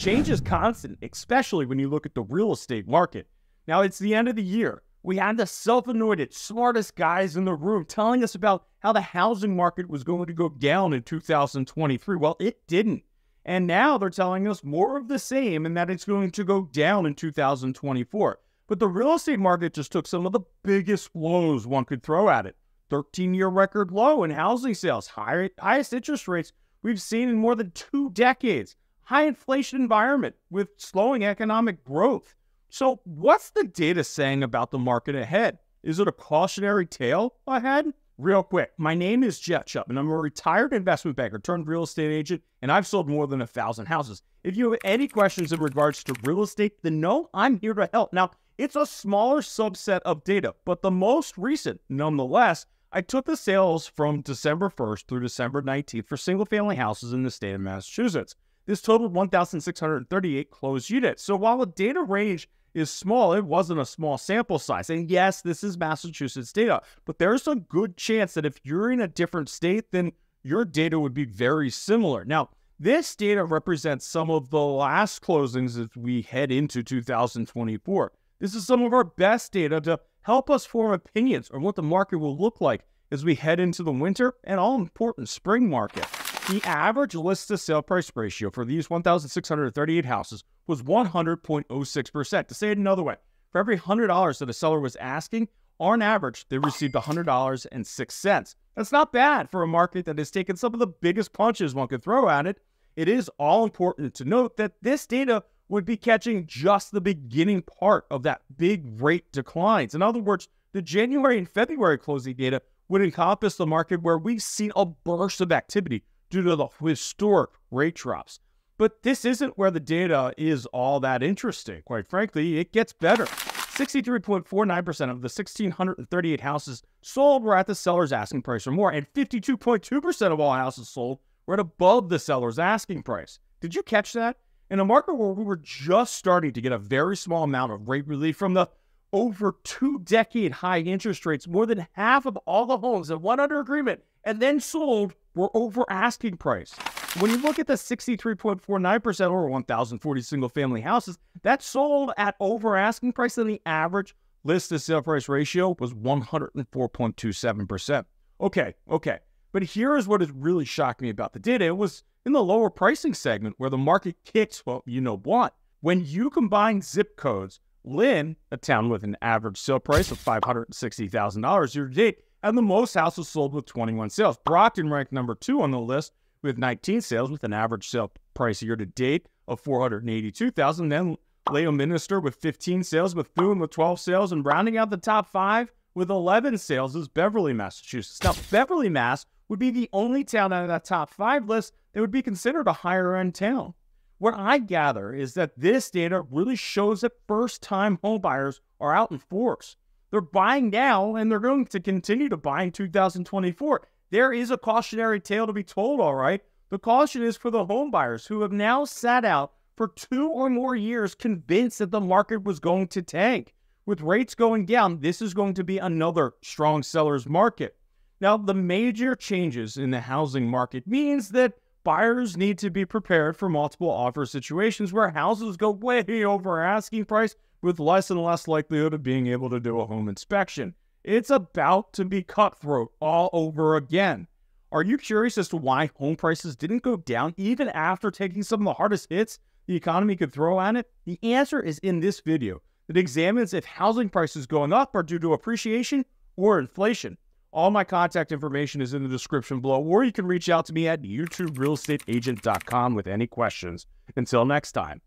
Change is constant, especially when you look at the real estate market. Now, it's the end of the year. We had the self-anointed smartest guys in the room telling us about how the housing market was going to go down in 2023. Well, it didn't. And now they're telling us more of the same and that it's going to go down in 2024. But the real estate market just took some of the biggest blows one could throw at it. 13-year record low in housing sales, highest interest rates we've seen in more than 2 decades, high inflation environment with slowing economic growth. So what's the data saying about the market ahead? Is it a cautionary tale ahead? Real quick, my name is Jeff Chubb, and I'm a retired investment banker turned real estate agent, and I've sold more than 1,000 houses. If you have any questions in regards to real estate, then no, I'm here to help. Now, it's a smaller subset of data, but the most recent, nonetheless, I took the sales from December 1st through December 19th for single-family houses in the state of Massachusetts. This totaled 1,638 closed units. So while the data range is small, it wasn't a small sample size. And yes, this is Massachusetts data, but there's a good chance that if you're in a different state, then your data would be very similar. Now, this data represents some of the last closings as we head into 2024. This is some of our best data to help us form opinions on what the market will look like as we head into the winter and all-important spring market. The average list-to-sale price ratio for these 1,638 houses was 100.06%. To say it another way, for every $100 that a seller was asking, on average, they received $100.06. That's not bad for a market that has taken some of the biggest punches one could throw at it. It is all important to note that this data would be catching just the beginning part of that big rate declines. In other words, the January and February closing data would encompass the market where we've seen a burst of activity due to the historic rate drops. But this isn't where the data is all that interesting. Quite frankly, it gets better. 63.49% of the 1,638 houses sold were at the seller's asking price or more, and 52.2% of all houses sold were at above the seller's asking price. Did you catch that? In a market where we were just starting to get a very small amount of rate relief from the over 2-decade high interest rates, more than half of all the homes that went under agreement and then sold were over asking price. When you look at the 63.49% or 1,040 single-family houses, that sold at over asking price, and the average list-to-sale price ratio was 104.27%. Okay. But here is what has really shocked me about the data. It was in the lower pricing segment where the market kicks, well, you know what? When you combine zip codes, Lynn, a town with an average sale price of $560,000 year to date, and the most houses sold with 21 sales. Brockton ranked number 2 on the list with 19 sales with an average sale price year to date of $482,000. Then Leo Minister with 15 sales, Bethune with 12 sales, and rounding out the top 5 with 11 sales is Beverly, Massachusetts. Now, Beverly, Mass would be the only town out of that top 5 list that would be considered a higher end town. What I gather is that this data really shows that first-time home buyers are out in force. They're buying now, and they're going to continue to buy in 2024. There is a cautionary tale to be told, all right. The caution is for the home buyers who have now sat out for 2 or more years convinced that the market was going to tank. With rates going down, this is going to be another strong seller's market. Now, the major changes in the housing market means that buyers need to be prepared for multiple offer situations where houses go way over asking price with less and less likelihood of being able to do a home inspection. It's about to be cutthroat all over again. Are you curious as to why home prices didn't go down even after taking some of the hardest hits the economy could throw at it? The answer is in this video that examines if housing prices going up are due to appreciation or inflation. All my contact information is in the description below, or you can reach out to me at youtuberealestateagent.com with any questions. Until next time.